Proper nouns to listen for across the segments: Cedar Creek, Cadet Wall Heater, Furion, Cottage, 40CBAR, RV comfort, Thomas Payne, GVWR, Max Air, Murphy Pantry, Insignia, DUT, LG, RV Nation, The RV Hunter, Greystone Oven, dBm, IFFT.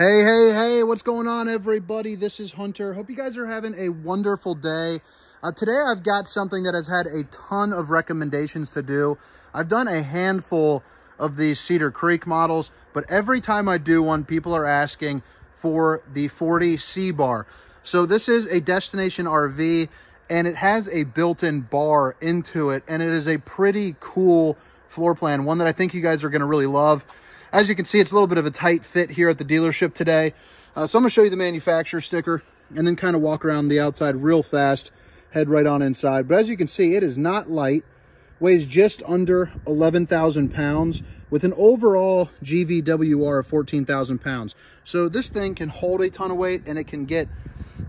Hey, what's going on, everybody? This is Hunter. Hope you guys are having a wonderful day. Today I've got something that has had a ton of recommendations to do. I've done a handful of these Cedar Creek models, but every time I do one, people are asking for the 40CBAR. So this is a destination RV, and it has a built-in bar into it, and it is a pretty cool floor plan, one that I think you guys are going to really love. As you can see, it's a little bit of a tight fit here at the dealership today. So I'm going to show you the manufacturer sticker and then kind of walk around the outside real fast, head right on inside. But as you can see, it is not light, weighs just under 11,000 pounds with an overall GVWR of 14,000 pounds. So this thing can hold a ton of weight and it can get,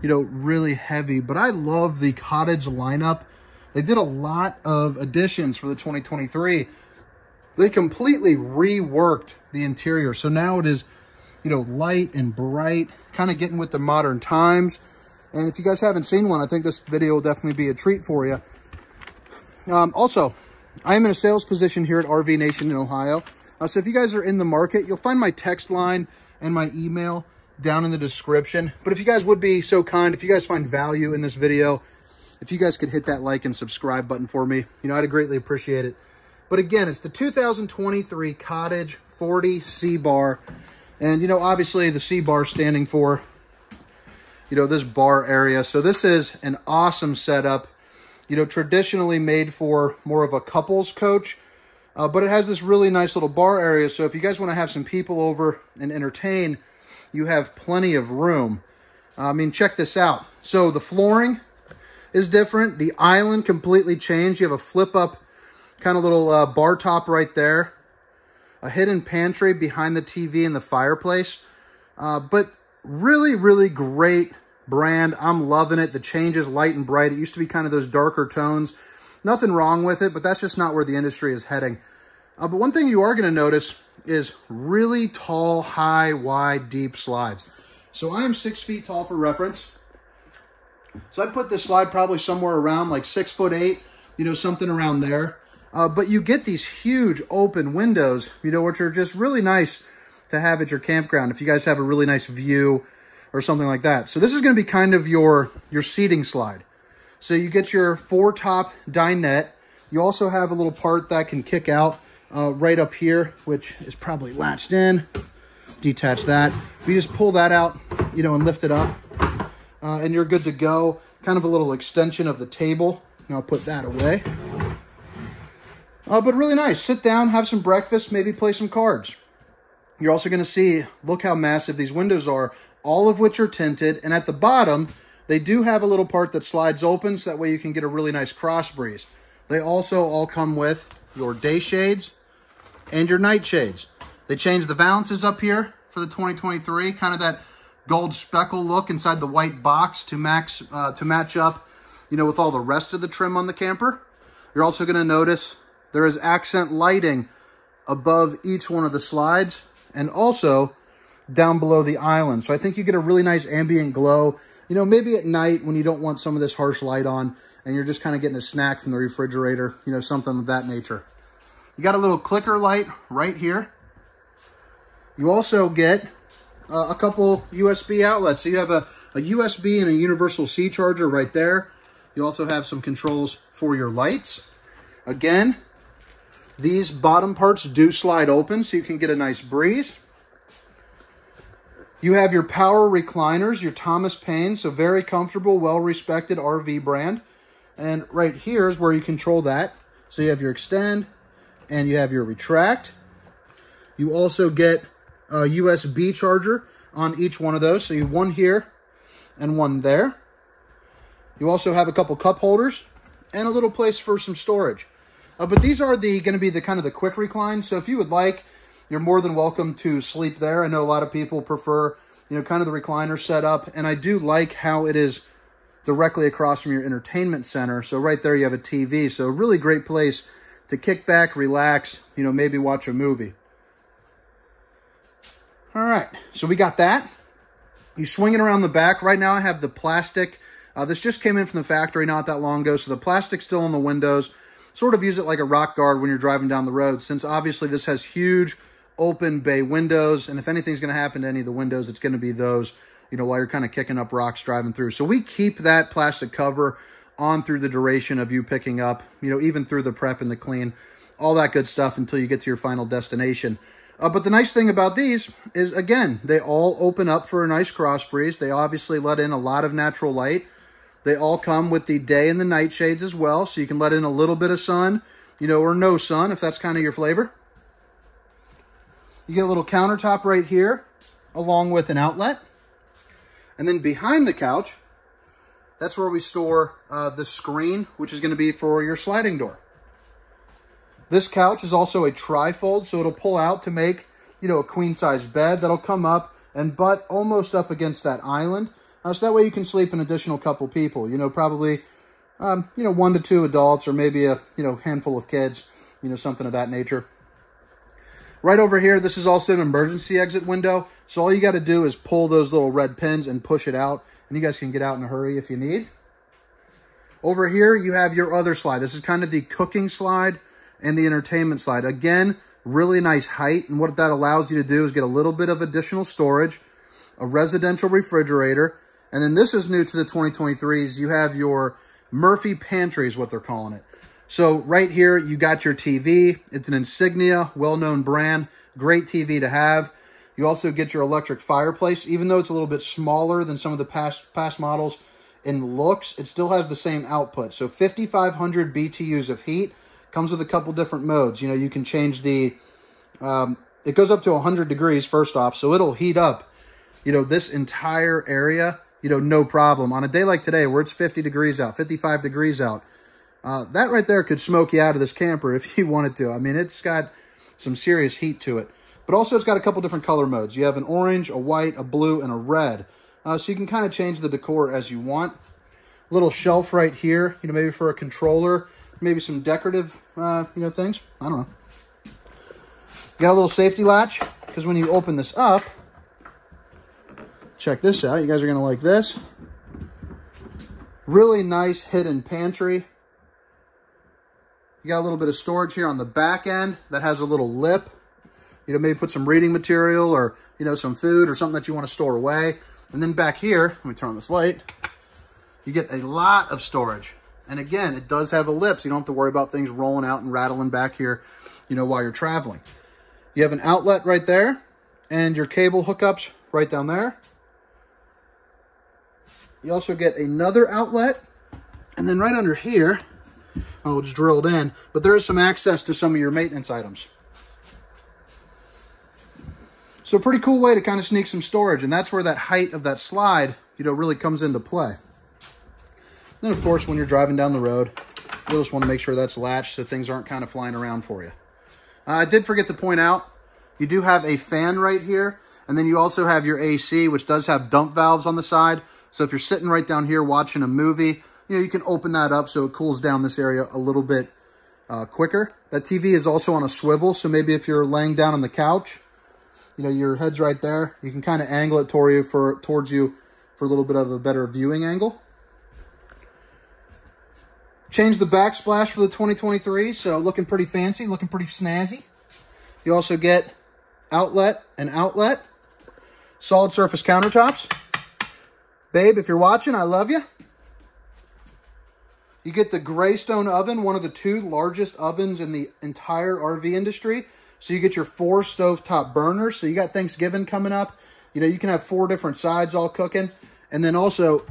you know, really heavy. But I love the Cottage lineup. They did a lot of additions for the 2023. They completely reworked the interior. So now it is, you know, light and bright, kind of getting with the modern times. And if you guys haven't seen one, I think this video will definitely be a treat for you. Also, I am in a sales position here at RV Nation in Ohio. So if you guys are in the market, you'll find my text line and my email down in the description. But if you guys would be so kind, if you guys find value in this video, if you guys could hit that like and subscribe button for me, you know, I'd greatly appreciate it. But again, it's the 2023 Cottage 40CBAR. And, you know, obviously the CBAR standing for, you know, this bar area. So this is an awesome setup, you know, traditionally made for more of a couples coach. But it has this really nice little bar area. So if you guys want to have some people over and entertain, you have plenty of room. I mean, check this out. So the flooring is different. The island completely changed. You have a flip up kind of little bar top right there, a hidden pantry behind the TV and the fireplace, but really great brand. I'm loving it. The change is light and bright. It used to be kind of those darker tones. Nothing wrong with it, but that's just not where the industry is heading. But one thing you are going to notice is really tall, high, wide, deep slides. So I'm 6 feet tall for reference. So I'd put this slide probably somewhere around like 6'8", you know, something around there. But you get these huge open windows, you know, which are just really nice to have at your campground if you guys have a really nice view or something like that. So this is going to be kind of your seating slide. So you get your four top dinette. You also have a little part that can kick out right up here, which is probably latched in. Detach that. We just pull that out, you know, and lift it up and you're good to go. Kind of a little extension of the table. And I'll put that away. But really nice. Sit down, have some breakfast, maybe play some cards. You're also going to see, look how massive these windows are, all of which are tinted. And at the bottom, they do have a little part that slides open, so that way you can get a really nice cross breeze. They also all come with your day shades and your night shades. They changed the valances up here for the 2023, kind of that gold speckle look inside the white box to match up, you know, with all the rest of the trim on the camper. You're also going to notice there is accent lighting above each one of the slides and also down below the island. So I think you get a really nice ambient glow, you know, maybe at night when you don't want some of this harsh light on and you're just kind of getting a snack from the refrigerator, you know, something of that nature. You got a little clicker light right here. You also get a couple USB outlets. So you have a USB and a universal C charger right there. You also have some controls for your lights. Again, these bottom parts do slide open so you can get a nice breeze. You have your power recliners, your Thomas Payne, so very comfortable, well-respected RV brand. And right here is where you control that. So you have your extend and you have your retract. You also get a USB charger on each one of those. So you have one here and one there. You also have a couple cup holders and a little place for some storage. But these are going to be the kind of the quick recline. So if you would like, you're more than welcome to sleep there. I know a lot of people prefer, you know, kind of the recliner setup. And I do like how it is directly across from your entertainment center. So right there you have a TV. So really great place to kick back, relax, you know, maybe watch a movie. All right. So we got that. You swing it around the back. Right now I have the plastic. This just came in from the factory not that long ago. So the plastic's still on the windows. Sort of use it like a rock guard when you're driving down the road, since obviously this has huge open bay windows. And if anything's going to happen to any of the windows, it's going to be those, you know, while you're kind of kicking up rocks driving through. So we keep that plastic cover on through the duration of you picking up, you know, even through the prep and the clean, all that good stuff until you get to your final destination. But the nice thing about these is, again, they all open up for a nice cross breeze. They obviously let in a lot of natural light. They all come with the day and the night shades as well, so you can let in a little bit of sun, you know, or no sun if that's kind of your flavor. You get a little countertop right here along with an outlet. And then behind the couch, that's where we store the screen, which is going to be for your sliding door. This couch is also a tri-fold, so it'll pull out to make, you know, a queen-size bed that'll come up and butt almost up against that island. So that way you can sleep an additional couple people, you know, probably, you know, 1 to 2 adults or maybe a, you know, handful of kids, you know, something of that nature. Right over here, this is also an emergency exit window. So all you got to do is pull those little red pins and push it out, and you guys can get out in a hurry if you need. Over here, you have your other slide. This is kind of the cooking slide and the entertainment slide. Again, really nice height, and what that allows you to do is get a little bit of additional storage, a residential refrigerator, and then this is new to the 2023s. You have your Murphy Pantry is what they're calling it. So right here, you got your TV. It's an Insignia, well-known brand, great TV to have. You also get your electric fireplace. Even though it's a little bit smaller than some of the past models in looks, it still has the same output. So 5,500 BTUs of heat. Comes with a couple different modes. You know, you can change the, it goes up to 100 degrees first off, so it'll heat up, you know, this entire area, you know, no problem. On a day like today where it's 50 degrees out, 55 degrees out, that right there could smoke you out of this camper if you wanted to. I mean, it's got some serious heat to it. But also it's got a couple different color modes. You have an orange, a white, a blue, and a red. So you can kind of change the decor as you want. Little shelf right here, you know, maybe for a controller, maybe some decorative, you know, things. I don't know. Got a little safety latch, because when you open this up, check this out. You guys are going to like this. Really nice hidden pantry. You got a little bit of storage here on the back end that has a little lip. You know, maybe put some reading material or, you know, some food or something that you want to store away. And then back here, let me turn on this light, you get a lot of storage. And again, it does have a lip, so you don't have to worry about things rolling out and rattling back here, you know, while you're traveling. You have an outlet right there, and your cable hookups right down there. You also get another outlet, and then right under here, oh, it's drilled in, but there is some access to some of your maintenance items. So pretty cool way to kind of sneak some storage, and that's where that height of that slide, you know, really comes into play. Then, of course, when you're driving down the road, you'll just want to make sure that's latched so things aren't kind of flying around for you. I did forget to point out, you do have a fan right here, and then you also have your AC, which does have dump valves on the side. So if you're sitting right down here watching a movie, you know, you can open that up so it cools down this area a little bit quicker. That TV is also on a swivel, so maybe if you're laying down on the couch, you know, your head's right there, you can kind of angle it towards you for a little bit of a better viewing angle. Changed the backsplash for the 2023, so looking pretty fancy, looking pretty snazzy. You also get outlet and outlet, solid surface countertops. Babe, if you're watching, I love you. You get the Greystone Oven, one of the 2 largest ovens in the entire RV industry. So you get your 4 stovetop burners. So you got Thanksgiving coming up. You know, you can have 4 different sides all cooking. And then also,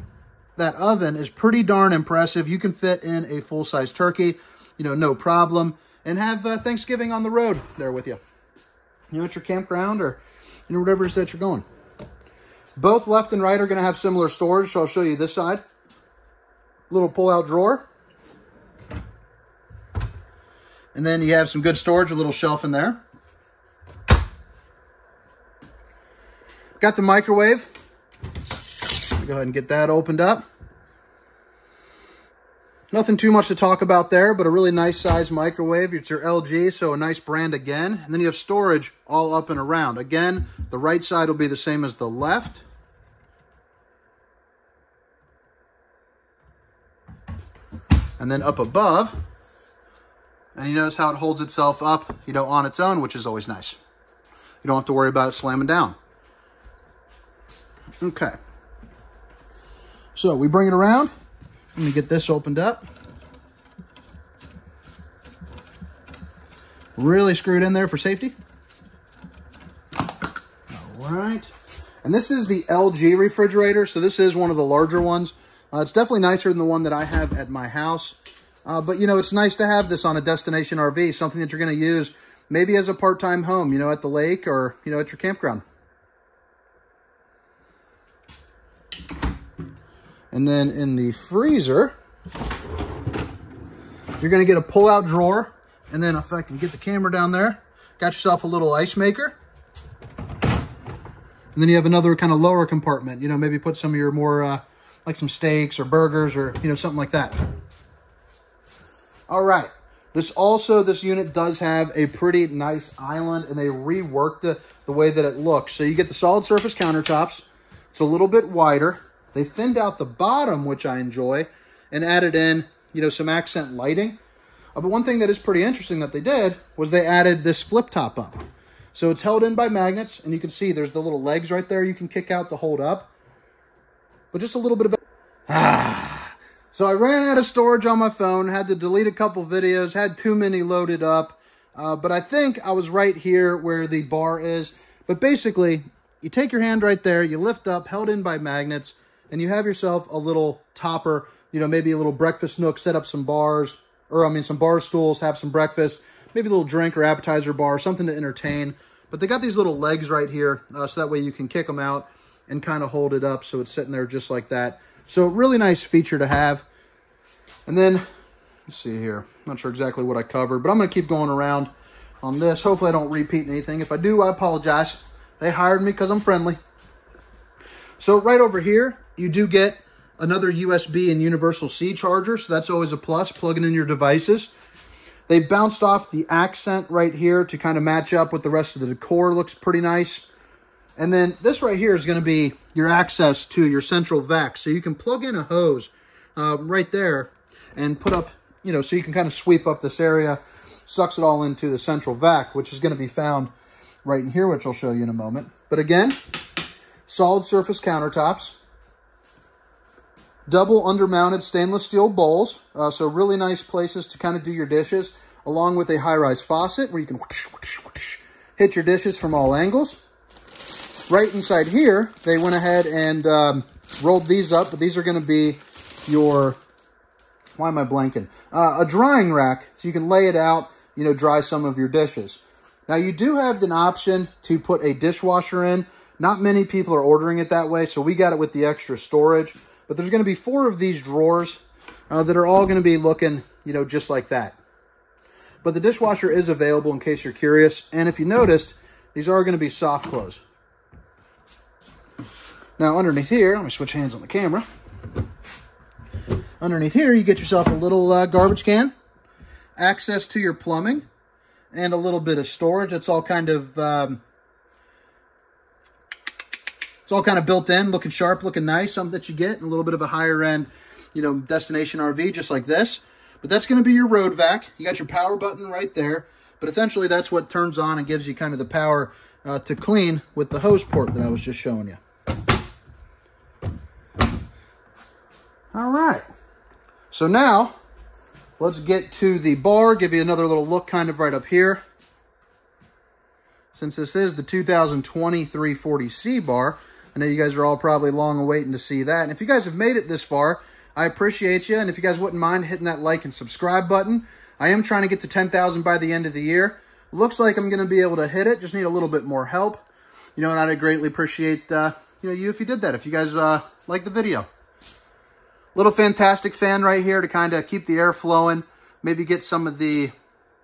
that oven is pretty darn impressive. You can fit in a full-size turkey, you know, no problem, and have Thanksgiving on the road there with you, you know, at your campground or, you know, whatever it is that you're going. Both left and right are going to have similar storage, so I'll show you this side. Little pull-out drawer. And then you have some good storage, a little shelf in there. Got the microwave. Go ahead and get that opened up. Nothing too much to talk about there, but a really nice size microwave. It's your LG, so a nice brand again. And then you have storage all up and around. Again, the right side will be the same as the left. And then up above, and you notice how it holds itself up, you know, on its own, which is always nice. You don't have to worry about it slamming down. Okay. So we bring it around. Let me get this opened up. Really screwed in there for safety. All right. And this is the LG refrigerator. So this is one of the larger ones. It's definitely nicer than the one that I have at my house. But, you know, it's nice to have this on a destination RV, something that you're going to use maybe as a part-time home, you know, at the lake or, you know, at your campground. And then in the freezer, you're going to get a pull-out drawer. And then if I can get the camera down there, got yourself a little ice maker. And then you have another kind of lower compartment, you know, maybe put some of your more, like some steaks or burgers or, you know, something like that. All right. This unit does have a pretty nice island, and they reworked the way that it looks. So you get the solid surface countertops. It's a little bit wider. They thinned out the bottom, which I enjoy, and added in, you know, some accent lighting. But one thing that is pretty interesting that they did was they added this flip top up. So it's held in by magnets, and you can see there's the little legs right there you can kick out to hold up. But just a little bit of... So I ran out of storage on my phone, had to delete a couple videos, had too many loaded up. But I think I was right here where the bar is. But basically, you take your hand right there, you lift up, held in by magnets, and you have yourself a little topper, you know, maybe a little breakfast nook, set up some bars, or I mean some bar stools, have some breakfast, maybe a little drink or appetizer bar, something to entertain. But they got these little legs right here, so that way you can kick them out and kind of hold it up so it's sitting there just like that. So really nice feature to have. And then, let's see here, not sure exactly what I covered, but I'm going to keep going around on this. Hopefully I don't repeat anything. If I do, I apologize. They hired me because I'm friendly. So right over here, you do get another USB and universal C charger, so that's always a plus, plugging in your devices. They bounced off the accent right here to kind of match up with the rest of the decor. Looks pretty nice. And then this right here is going to be your access to your central vac. So you can plug in a hose right there and put up, you know, so you can kind of sweep up this area, sucks it all into the central vac, which is going to be found right in here, which I'll show you in a moment. But again, solid surface countertops, double undermounted stainless steel bowls. So really nice places to kind of do your dishes, along with a high-rise faucet where you can whoosh, whoosh, whoosh, hit your dishes from all angles. Right inside here, they went ahead and rolled these up, but these are going to be your, why am I blanking? A drying rack, so you can lay it out, you know, dry some of your dishes. Now, you do have an option to put a dishwasher in. Not many people are ordering it that way, so we got it with the extra storage. But there's going to be 4 of these drawers that are all going to be looking, you know, just like that. But the dishwasher is available in case you're curious. And if you noticed, these are going to be soft close. Now, underneath here, let me switch hands on the camera. Underneath here, you get yourself a little garbage can, access to your plumbing, and a little bit of storage. It's all kind of built in, looking sharp, looking nice, something that you get in a little bit of a higher end, you know, destination RV, just like this. But that's going to be your road vac. You got your power button right there, but essentially that's what turns on and gives you kind of the power to clean with the hose port that I was just showing you. All right, so now let's get to the bar, give you another little look kind of right up here. Since this is the 2023 40CBAR, I know you guys are all probably long waiting to see that. And if you guys have made it this far, I appreciate you. And if you guys wouldn't mind hitting that like and subscribe button, I am trying to get to 10,000 by the end of the year. Looks like I'm going to be able to hit it, just need a little bit more help. You know, and I'd greatly appreciate you know, you if you did that, if you guys like the video. Little fantastic fan right here to kind of keep the air flowing. Maybe get some of the,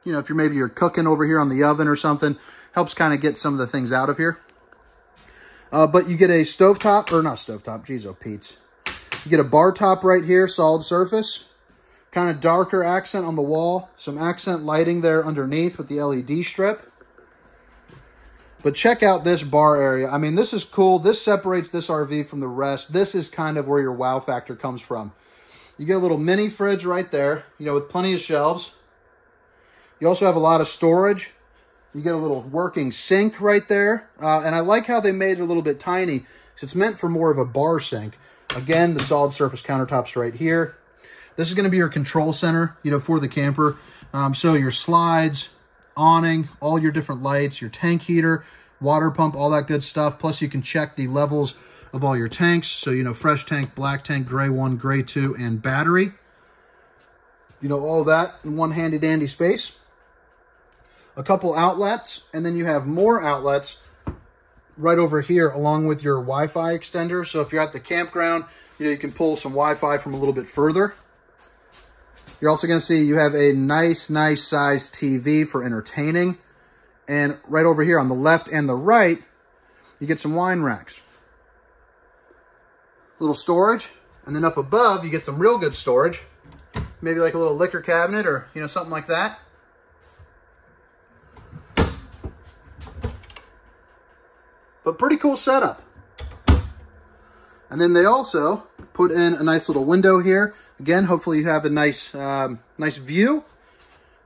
you know, if you're maybe you're cooking over here on the oven or something, helps kind of get some of the things out of here. But you get a stovetop, or not stovetop, geez, oh Pete's. You get a bar top right here, solid surface, kind of darker accent on the wall, some accent lighting there underneath with the LED strip. But check out this bar area. I mean, this is cool. This separates this RV from the rest. This is kind of where your wow factor comes from. You get a little mini fridge right there, you know, with plenty of shelves. You also have a lot of storage. You get a little working sink right there. And I like how they made it a little bit tiny, because it's meant for more of a bar sink. Again, the solid surface countertops right here. This is going to be your control center, you know, for the camper. So your slides, awning, all your different lights, your tank heater, water pump, all that good stuff. Plus you can check the levels of all your tanks. So, you know, fresh tank, black tank, gray one, gray two, and battery. You know, all that in one handy dandy space. A couple outlets, and then you have more outlets right over here along with your Wi-Fi extender. So if you're at the campground, you know, you can pull some Wi-Fi from a little bit further. You're also going to see you have a nice size TV for entertaining. And right over here on the left and the right, you get some wine racks. Little storage. And then up above, you get some real good storage. Maybe like a little liquor cabinet or, you know, something like that. But pretty cool setup. And then they also put in a nice little window here. Again, hopefully you have a nice nice view.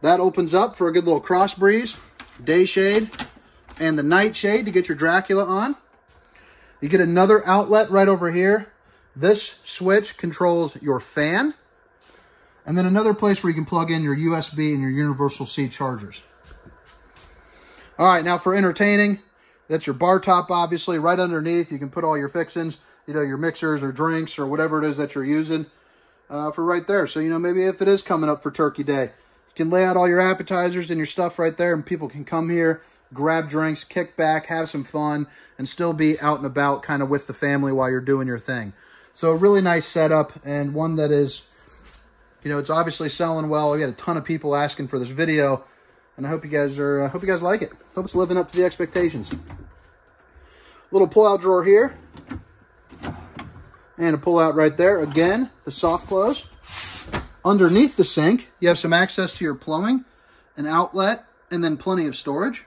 That opens up for a good little cross breeze, day shade, and the night shade to get your Dracula on. You get another outlet right over here. This switch controls your fan. And then another place where you can plug in your USB and your universal C chargers. All right, now for entertaining, that's your bar top, obviously. Right underneath, you can put all your fixings, you know, your mixers or drinks or whatever it is that you're using for right there. So, you know, maybe if it is coming up for Turkey Day, you can lay out all your appetizers and your stuff right there, and people can come here, grab drinks, kick back, have some fun, and still be out and about kind of with the family while you're doing your thing. So a really nice setup, and one that is, you know, it's obviously selling well. We had a ton of people asking for this video, and I hope you guys are, hope you guys like it. Hope it's living up to the expectations. Little pull-out drawer here, and a pull-out right there. Again, the soft close. Underneath the sink, you have some access to your plumbing, an outlet, and then plenty of storage.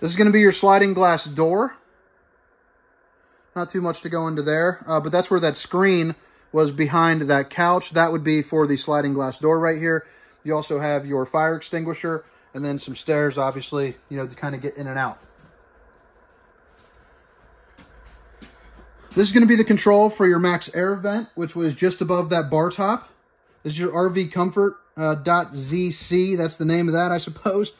This is going to be your sliding glass door. Not too much to go into there, but that's where that screen was behind that couch. That would be for the sliding glass door right here. You also have your fire extinguisher, and then some stairs, obviously, you know, to kind of get in and out. This is going to be the control for your Max Air vent, which was just above that bar top. This is your RV comfort .zc. That's the name of that, I suppose.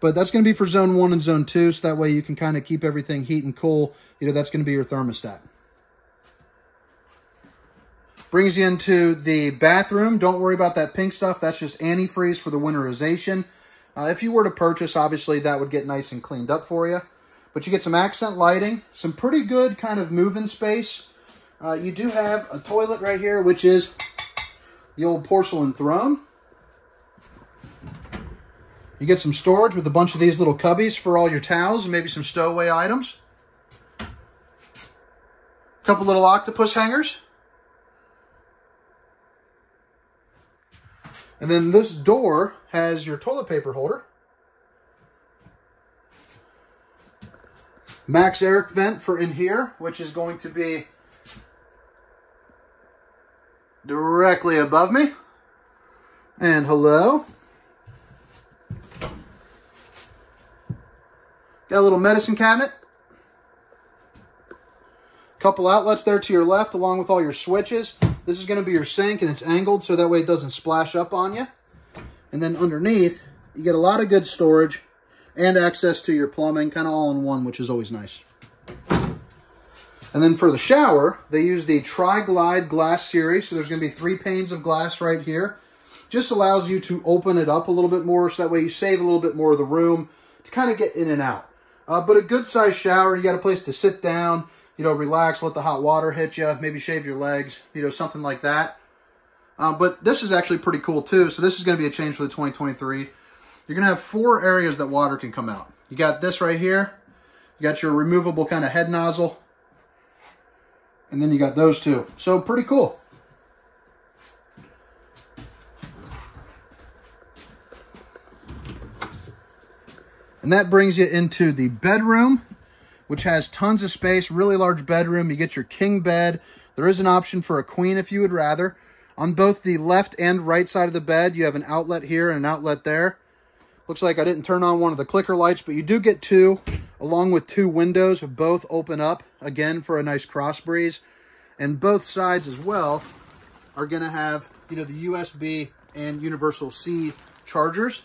But that's going to be for zone 1 and zone 2, so that way you can kind of keep everything heat and cool. You know, that's going to be your thermostat. Brings you into the bathroom. Don't worry about that pink stuff. That's just antifreeze for the winterization. If you were to purchase, obviously, that would get nice and cleaned up for you. But you get some accent lighting, some pretty good kind of move-in space. You do have a toilet right here, which is the old porcelain throne. You get some storage with a bunch of these little cubbies for all your towels and maybe some stowaway items. A couple little octopus hangers. And then this door has your toilet paper holder. Max Air vent for in here, which is going to be directly above me. And hello. Got a little medicine cabinet. Couple outlets there to your left along with all your switches. This is going to be your sink, and it's angled so that way it doesn't splash up on you. And then underneath, you get a lot of good storage and access to your plumbing, kind of all in one, which is always nice. And then for the shower, they use the Tri-Glide glass series. So there's going to be 3 panes of glass right here. Just allows you to open it up a little bit more, so that way you save a little bit more of the room to kind of get in and out. But a good sized shower, you got a place to sit down, you know, relax, let the hot water hit you, maybe shave your legs, you know, something like that. But this is actually pretty cool too. So this is going to be a change for the 2023. You're going to have 4 areas that water can come out. You got this right here. You got your removable kind of head nozzle. And then you got those two. So pretty cool. And that brings you into the bedroom, which has tons of space, really large bedroom. You get your king bed. There is an option for a queen if you would rather. On both the left and right side of the bed, you have an outlet here and an outlet there. Looks like I didn't turn on one of the clicker lights, but you do get two, along with two windows. Both open up, again, for a nice cross breeze. And both sides as well are going to have, you know, the USB and universal C chargers.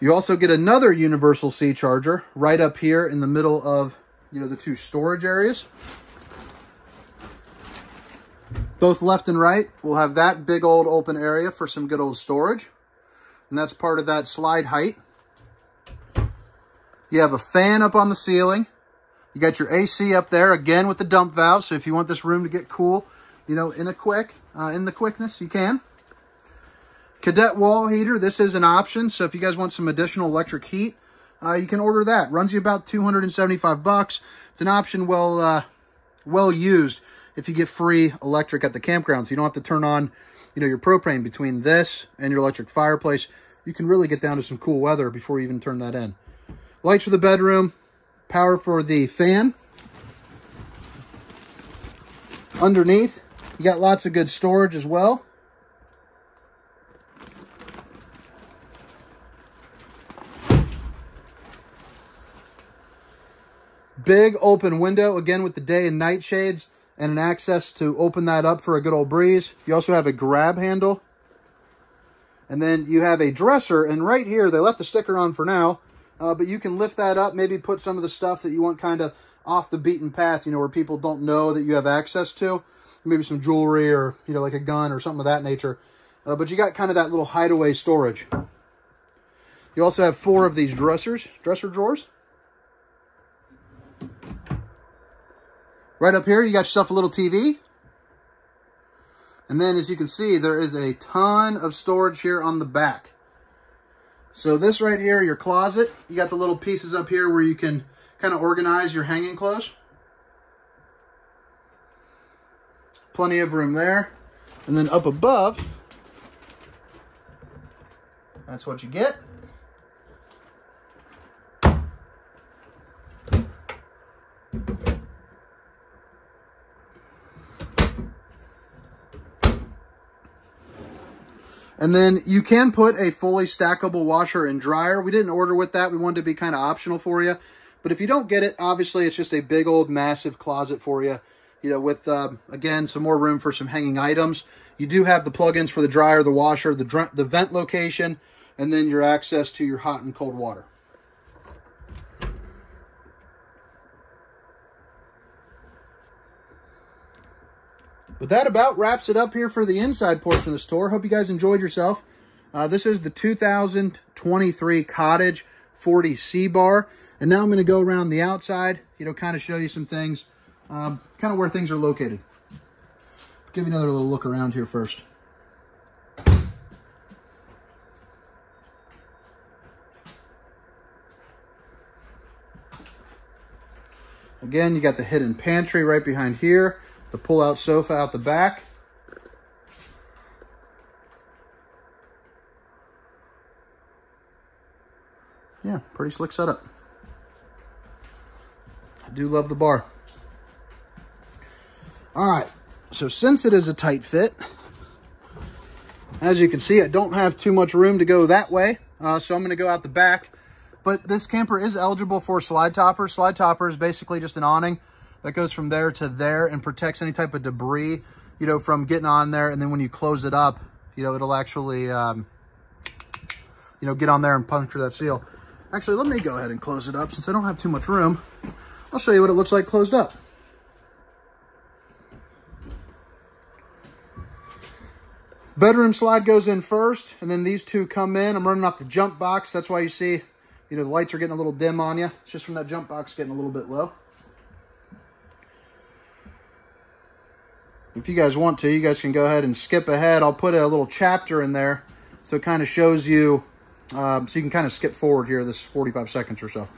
You also get another universal C charger right up here in the middle of, you know, the two storage areas. Both left and right will have that big old open area for some good old storage. And that's part of that slide height. You have a fan up on the ceiling. You got your AC up there, again, with the dump valve. So if you want this room to get cool, you know, in the quickness, you can. Cadet Wall Heater, this is an option. So if you guys want some additional electric heat, you can order that. Runs you about 275 bucks. It's an option well used if you get free electric at the campground. So you don't have to turn on, you know, your propane. Between this and your electric fireplace, you can really get down to some cool weather before you even turn that in. Lights for the bedroom, power for the fan. Underneath, you got lots of good storage as well. Big open window, again, with the day and night shades and an access to open that up for a good old breeze. You also have a grab handle. And then you have a dresser, and right here, they left the sticker on for now, but you can lift that up, maybe put some of the stuff that you want kind of off the beaten path, you know, where people don't know that you have access to, maybe some jewelry or, you know, like a gun or something of that nature. But you got kind of that little hideaway storage. You also have four of these dresser drawers. Right up here, you got yourself a little TV. And then, as you can see, there is a ton of storage here on the back. So this right here, your closet, you got the little pieces up here where you can kind of organize your hanging clothes. Plenty of room there. And then up above, that's what you get. And then you can put a fully stackable washer and dryer. We didn't order with that. We wanted to be kind of optional for you. But if you don't get it, obviously it's just a big old massive closet for you, you know, with, again, some more room for some hanging items. You do have the plug-ins for the dryer, the washer, the vent location, and then your access to your hot and cold water. But that about wraps it up here for the inside portion of this tour. Hope you guys enjoyed yourself. This is the 2023 Cottage 40CBAR. And now I'm going to go around the outside, you know, kind of show you some things, kind of where things are located. Give you another little look around here first. Again, you got the hidden pantry right behind here. The pull-out sofa out the back. Yeah, pretty slick setup. I do love the bar. All right, so since it is a tight fit, as you can see, I don't have too much room to go that way, so I'm going to go out the back. But this camper is eligible for slide topper. Slide topper is basically just an awning that goes from there to there and protects any type of debris, you know, from getting on there. And then when you close it up, you know, it'll actually, you know, get on there and puncture that seal. Actually, let me go ahead and close it up since I don't have too much room. I'll show you what it looks like closed up. Bedroom slide goes in first, and then these two come in. I'm running off the jump box. That's why you see, you know, the lights are getting a little dim on you. It's just from that jump box getting a little bit low. If you guys want to, you guys can go ahead and skip ahead. I'll put a little chapter in there so it kind of shows you, so you can kind of skip forward here this 45 seconds or so.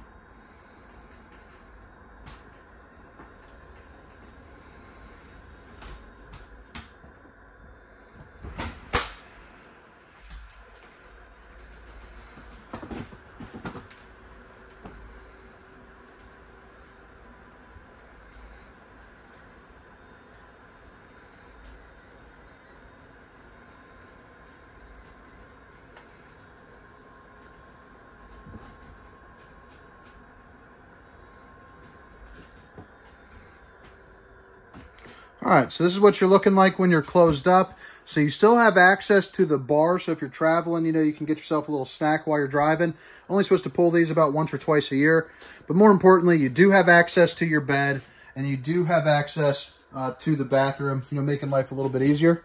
All right, so this is what you're looking like when you're closed up. So you still have access to the bar. So if you're traveling, you know, you can get yourself a little snack while you're driving. Only supposed to pull these about once or twice a year. But more importantly, you do have access to your bed, and you do have access to the bathroom, you know, making life a little bit easier.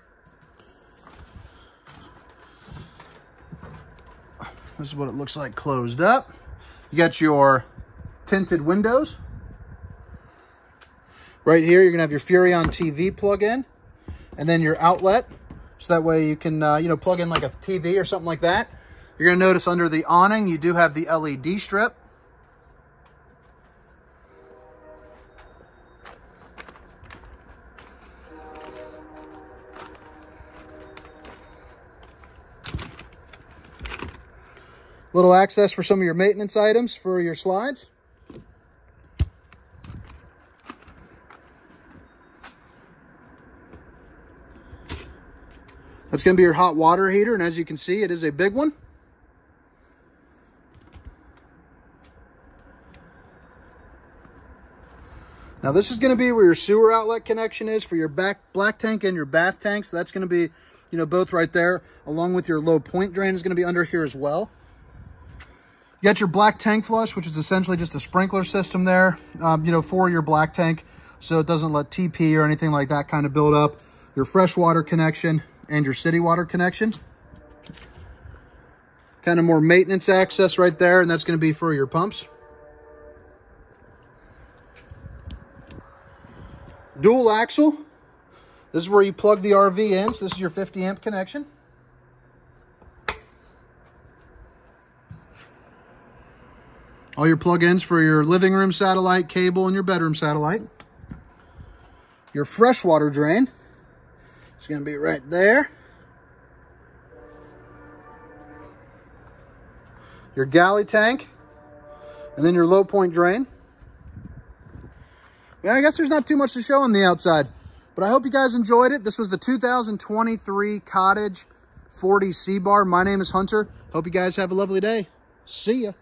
This is what it looks like closed up. You got your tinted windows. Right here, you're going to have your Furion TV plug in, and then your outlet. So that way you can, you know, plug in like a TV or something like that. You're going to notice under the awning, you do have the LED strip. Little access for some of your maintenance items for your slides. That's going to be your hot water heater, and as you can see, it is a big one. Now this is going to be where your sewer outlet connection is for your black tank and your bath tank. So that's going to be, you know, both right there, along with your low point drain is going to be under here as well. You got your black tank flush, which is essentially just a sprinkler system there, you know, for your black tank. So it doesn't let TP or anything like that kind of build up. Your fresh water connection and your city water connection. Kind of more maintenance access right there. And that's going to be for your pumps. Dual axle. This is where you plug the RV in. So this is your 50 amp connection. All your plug-ins for your living room satellite, cable, and your bedroom satellite. Your freshwater drain is going to be right there. Your galley tank, and then your low point drain. Yeah, I guess there's not too much to show on the outside, but I hope you guys enjoyed it. This was the 2023 Cottage 40CBAR. My name is Hunter. Hope you guys have a lovely day. See ya.